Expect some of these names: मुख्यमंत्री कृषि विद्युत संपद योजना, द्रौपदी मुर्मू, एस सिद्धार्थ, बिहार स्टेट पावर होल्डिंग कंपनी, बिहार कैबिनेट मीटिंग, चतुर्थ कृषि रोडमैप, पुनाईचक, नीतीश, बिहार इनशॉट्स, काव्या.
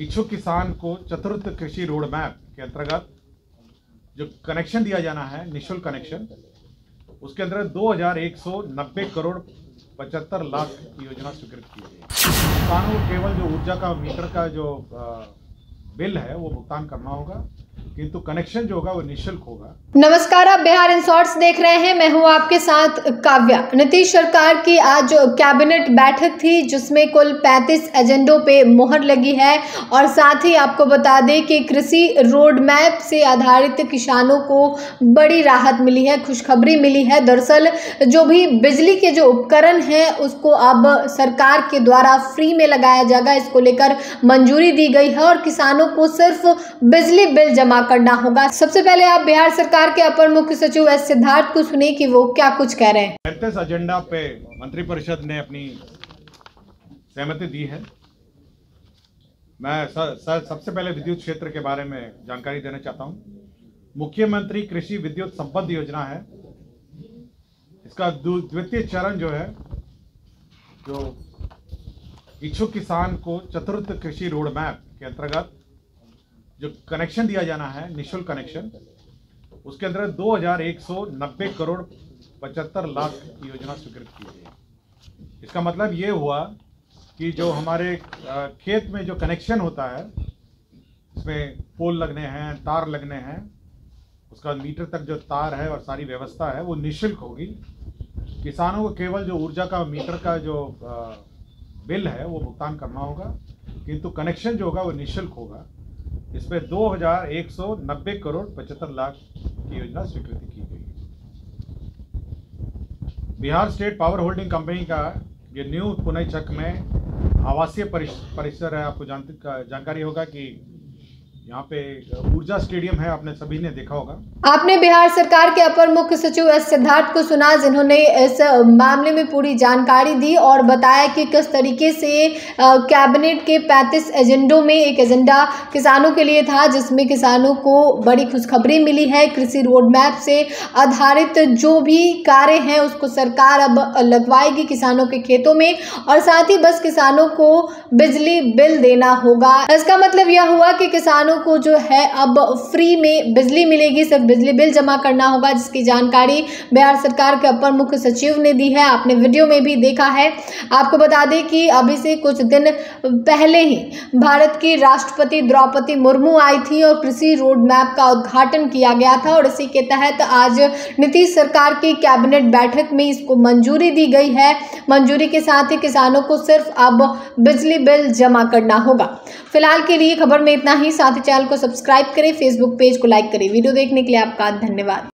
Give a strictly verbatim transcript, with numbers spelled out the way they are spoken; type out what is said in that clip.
इच्छुक किसान को चतुर्थ कृषि रोडमैप के अंतर्गत जो कनेक्शन दिया जाना है, निःशुल्क कनेक्शन, उसके अंतर्गत दो हजार एक सौ नब्बे करोड़ पचहत्तर लाख की योजना स्वीकृत की गई है। किसानों को केवल जो ऊर्जा का मीटर का जो बिल है वो भुगतान करना होगा, किंतु कनेक्शन जो होगा वो निःशुल्क होगा। नमस्कार, आप बिहार इनशॉट्स देख रहे हैं, मैं हूं आपके साथ काव्या। नीतीश सरकार की आज कैबिनेट बैठक थी जिसमें कुल पैंतीस एजेंडों पे मोहर लगी है और साथ ही आपको बता दें कि कृषि रोड मैप से आधारित किसानों को बड़ी राहत मिली है, खुशखबरी मिली है। दरअसल जो भी बिजली के जो उपकरण हैं उसको अब सरकार के द्वारा फ्री में लगाया जाएगा, इसको लेकर मंजूरी दी गई है और किसानों को सिर्फ बिजली बिल जमा करना होगा। सबसे पहले आप बिहार सरकार के अपर मुख्य सचिव एस सिद्धार्थ को सुनिए कि वो क्या कुछ कह रहे हैं। पैंतीस एजेंडा पे मंत्रिपरिषद ने अपनी सहमति दी है। मैं सर, सर, सबसे पहले विद्युत क्षेत्र के बारे में जानकारी देना चाहता हूँ। मुख्यमंत्री कृषि विद्युत संपद योजना है, इसका द्वितीय चरण जो है, जो इच्छुक किसान को चतुर्थ कृषि रोडमैप के अंतर्गत जो कनेक्शन दिया जाना है, निःशुल्क कनेक्शन, उसके अंदर दो हजार एक सौ नब्बे करोड़ पचहत्तर लाख की योजना स्वीकृत की गई है। इसका मतलब ये हुआ कि जो हमारे खेत में जो कनेक्शन होता है, इसमें पोल लगने हैं, तार लगने हैं, उसका मीटर तक जो तार है और सारी व्यवस्था है वो निःशुल्क होगी। किसानों को केवल जो ऊर्जा का मीटर का जो बिल है वो भुगतान करना होगा, किंतु कनेक्शन जो होगा वो निःशुल्क होगा। इसमें दो हजार एक सौ नब्बे करोड़ पचहत्तर लाख की योजना स्वीकृति की गई। बिहार स्टेट पावर होल्डिंग कंपनी का ये न्यू पुनाईचक में आवासीय परिसर है। आपको जानते जानकारी होगा कि यहाँ पे ऊर्जा स्टेडियम है, आपने सभी ने देखा होगा। आपने बिहार सरकार के अपर मुख्य सचिव एस सिद्धार्थ को सुना, जिन्होंने इस मामले में पूरी जानकारी दी और बताया कि किस तरीके से कैबिनेट के पैंतीस एजेंडों में एक एजेंडा किसानों के लिए था, जिसमें किसानों को बड़ी खुशखबरी मिली है। कृषि रोड मैप से आधारित जो भी कार्य हैं उसको सरकार अब लगवाएगी किसानों के खेतों में और साथ ही बस किसानों को बिजली बिल देना होगा। इसका मतलब यह हुआ कि किसानों को जो है अब फ्री में बिजली मिलेगी, सिर्फ बिजली बिल जमा करना होगा, जिसकी जानकारी बिहार सरकार के अपर मुख्य सचिव ने दी है। आपने वीडियो में भी देखा है। आपको बता दें कि अभी से कुछ दिन पहले ही भारत की राष्ट्रपति द्रौपदी मुर्मू आई थी और कृषि रोड मैप का उद्घाटन किया गया था और इसी के तहत आज नीतीश सरकार की कैबिनेट बैठक में इसको मंजूरी दी गई है। मंजूरी के साथ ही किसानों को सिर्फ अब बिजली बिल जमा करना होगा। फिलहाल के लिए खबर में इतना ही। साथ चैनल को सब्सक्राइब करें, फेसबुक पेज को लाइक करें। वीडियो देखने के लिए आपका धन्यवाद।